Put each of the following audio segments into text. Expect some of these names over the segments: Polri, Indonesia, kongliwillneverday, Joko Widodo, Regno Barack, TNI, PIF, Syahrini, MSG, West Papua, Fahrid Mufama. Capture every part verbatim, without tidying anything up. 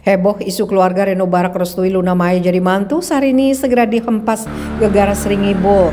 Heboh isu keluarga Regno Barack restui Luna Maya jadi mantu, Syahrini segera dihempas gegara Sringibo.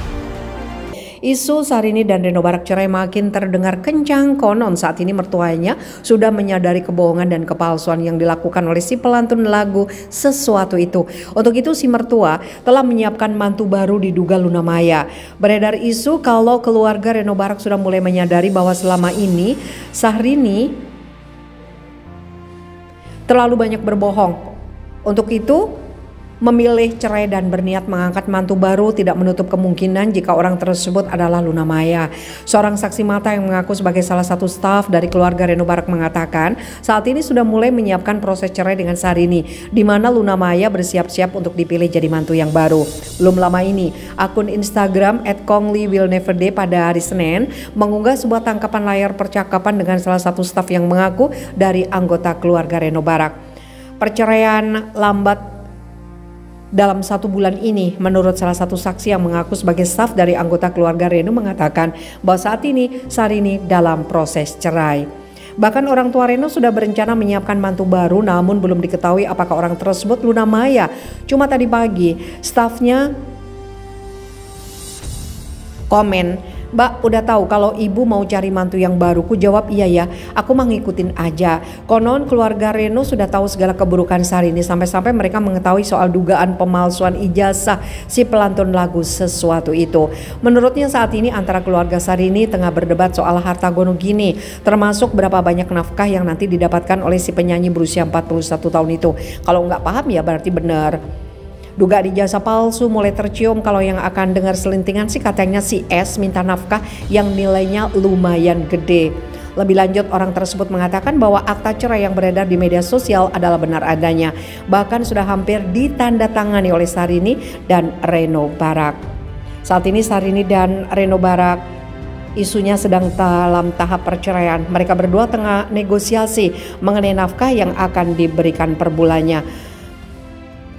Isu Syahrini dan Regno Barack cerai makin terdengar kencang, konon saat ini mertuanya sudah menyadari kebohongan dan kepalsuan yang dilakukan oleh si pelantun lagu Sesuatu Itu. Untuk itu si mertua telah menyiapkan mantu baru diduga Luna Maya. Beredar isu kalau keluarga Regno Barack sudah mulai menyadari bahwa selama ini Syahrini terlalu banyak berbohong. Untuk itu memilih cerai dan berniat mengangkat mantu baru tidak menutup kemungkinan jika orang tersebut adalah Luna Maya. Seorang saksi mata yang mengaku sebagai salah satu staf dari keluarga Regno Barack mengatakan saat ini sudah mulai menyiapkan proses cerai dengan Syahrini, di mana Luna Maya bersiap-siap untuk dipilih jadi mantu yang baru. Belum lama ini, akun Instagram et kongliwillneverday pada hari Senin mengunggah sebuah tangkapan layar percakapan dengan salah satu staf yang mengaku dari anggota keluarga Regno Barack. Perceraian lambat dalam satu bulan ini, menurut salah satu saksi yang mengaku sebagai staf dari anggota keluarga Regno mengatakan bahwa saat ini Syahrini dalam proses cerai. Bahkan orang tua Regno sudah berencana menyiapkan mantu baru, namun belum diketahui apakah orang tersebut Luna Maya. Cuma tadi pagi stafnya komen, "Mbak, udah tahu kalau ibu mau cari mantu yang baru?" Ku jawab, "Iya ya, aku mah ngikutin aja." Konon keluarga Regno sudah tahu segala keburukan Syahrini, sampai-sampai mereka mengetahui soal dugaan pemalsuan ijazah si pelantun lagu Sesuatu Itu. Menurutnya saat ini antara keluarga Syahrini tengah berdebat soal harta gono gini, termasuk berapa banyak nafkah yang nanti didapatkan oleh si penyanyi berusia empat puluh satu tahun itu. Kalau nggak paham ya berarti benar. Dugaan ijazah palsu mulai tercium kalau yang akan dengar selintingan sih katanya si S minta nafkah yang nilainya lumayan gede. Lebih lanjut orang tersebut mengatakan bahwa akta cerai yang beredar di media sosial adalah benar adanya. Bahkan sudah hampir ditandatangani oleh Syahrini dan Regno Barack. Saat ini Syahrini dan Regno Barack isunya sedang dalam tahap perceraian. Mereka berdua tengah negosiasi mengenai nafkah yang akan diberikan per bulannya.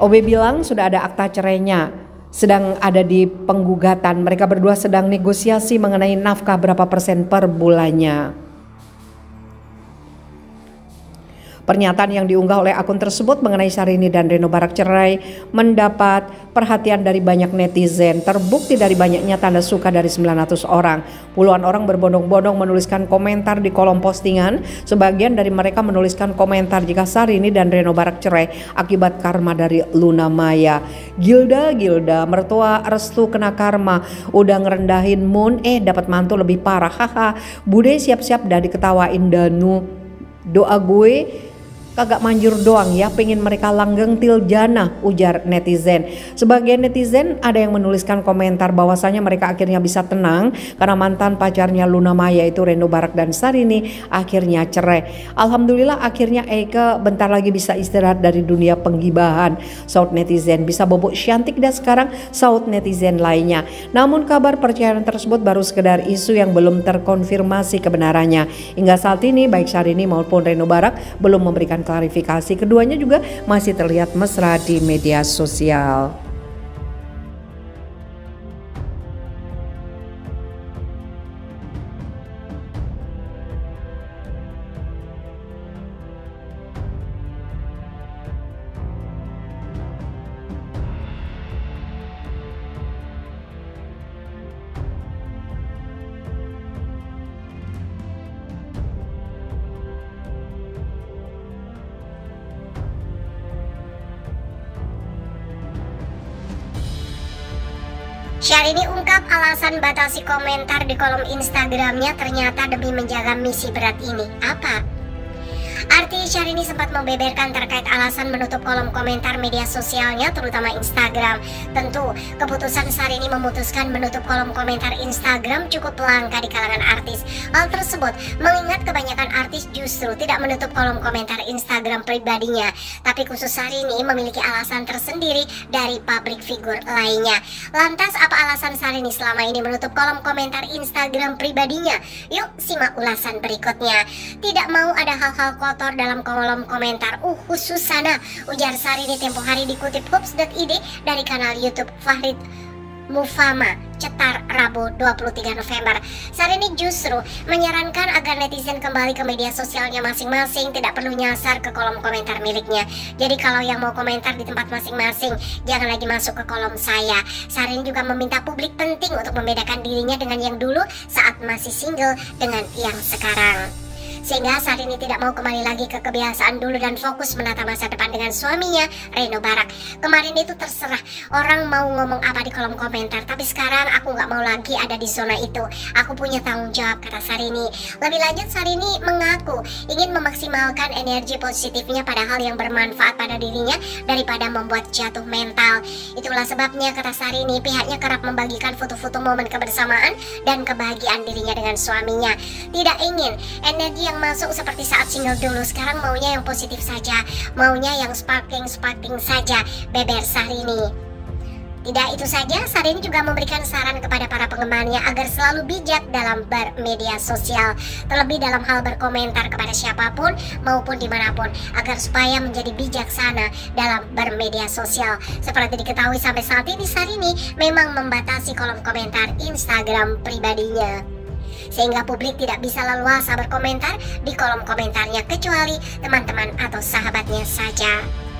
O B bilang sudah ada akta cerainya, sedang ada di penggugatan. Mereka berdua sedang negosiasi mengenai nafkah berapa persen per bulannya. Pernyataan yang diunggah oleh akun tersebut mengenai Syahrini dan Regno Barack cerai mendapat perhatian dari banyak netizen. Terbukti dari banyaknya tanda suka dari sembilan ratus orang. Puluhan orang berbondong-bondong menuliskan komentar di kolom postingan. Sebagian dari mereka menuliskan komentar jika Syahrini dan Regno Barack cerai akibat karma dari Luna Maya. Gilda-gilda, mertua restu kena karma. Udah ngerendahin Moon, eh dapat mantu lebih parah. Haha, Bude siap-siap dah diketawain Danu. Doa gue kagak manjur doang ya, pengen mereka langgeng til jana, ujar netizen. Sebagian netizen ada yang menuliskan komentar bahwasanya mereka akhirnya bisa tenang karena mantan pacarnya Luna Maya itu Regno Barack dan Syahrini akhirnya cerai. Alhamdulillah akhirnya Eka bentar lagi bisa istirahat dari dunia penggibahan, saut netizen. Bisa bobok syantik dan sekarang, saut netizen lainnya. Namun kabar perceraian tersebut baru sekedar isu yang belum terkonfirmasi kebenarannya. Hingga saat ini baik Syahrini maupun Regno Barack belum memberikan klarifikasi. Keduanya juga masih terlihat mesra di media sosial. Syahrini ungkap alasan batasi komentar di kolom Instagramnya ternyata demi menjaga misi berat ini. Apa? Siti Syahrini sempat membeberkan terkait alasan menutup kolom komentar media sosialnya, terutama Instagram. Tentu, keputusan Syahrini memutuskan menutup kolom komentar Instagram cukup langka di kalangan artis. Hal tersebut mengingat kebanyakan artis justru tidak menutup kolom komentar Instagram pribadinya, tapi khusus Syahrini memiliki alasan tersendiri dari public figure lainnya. Lantas, apa alasan Syahrini selama ini menutup kolom komentar Instagram pribadinya? Yuk, simak ulasan berikutnya. Tidak mau ada hal-hal kotor dalam kolom komentar, uh khusus sana, ujar Syahrini tempo hari dikutip hoops dot i d dari kanal YouTube Fahrid Mufama, cetar Rabu dua puluh tiga November. Syahrini justru menyarankan agar netizen kembali ke media sosialnya masing-masing, tidak perlu nyasar ke kolom komentar miliknya. Jadi kalau yang mau komentar di tempat masing-masing, jangan lagi masuk ke kolom saya. Syahrini juga meminta publik penting untuk membedakan dirinya dengan yang dulu saat masih single dengan yang sekarang. Sehingga Syahrini tidak mau kembali lagi ke kebiasaan dulu dan fokus menata masa depan dengan suaminya, Regno Barack. Kemarin itu terserah orang mau ngomong apa di kolom komentar, tapi sekarang aku nggak mau lagi ada di zona itu. Aku punya tanggung jawab, kata Syahrini. Lebih lanjut, Syahrini mengaku ingin memaksimalkan energi positifnya pada hal yang bermanfaat pada dirinya daripada membuat jatuh mental. Itulah sebabnya, kata Syahrini, pihaknya kerap membagikan foto-foto momen kebersamaan dan kebahagiaan dirinya dengan suaminya. Tidak ingin energi yang masuk seperti saat single dulu. Sekarang maunya yang positif saja, maunya yang sparkling-sparkling saja, beber Syahrini. Tidak itu saja, Syahrini juga memberikan saran kepada para penggemarnya agar selalu bijak dalam bermedia sosial, terlebih dalam hal berkomentar kepada siapapun maupun dimanapun, agar supaya menjadi bijaksana dalam bermedia sosial. Seperti diketahui sampai saat ini, Syahrini memang membatasi kolom komentar Instagram pribadinya, sehingga publik tidak bisa leluasa berkomentar di kolom komentarnya kecuali teman-teman atau sahabatnya saja.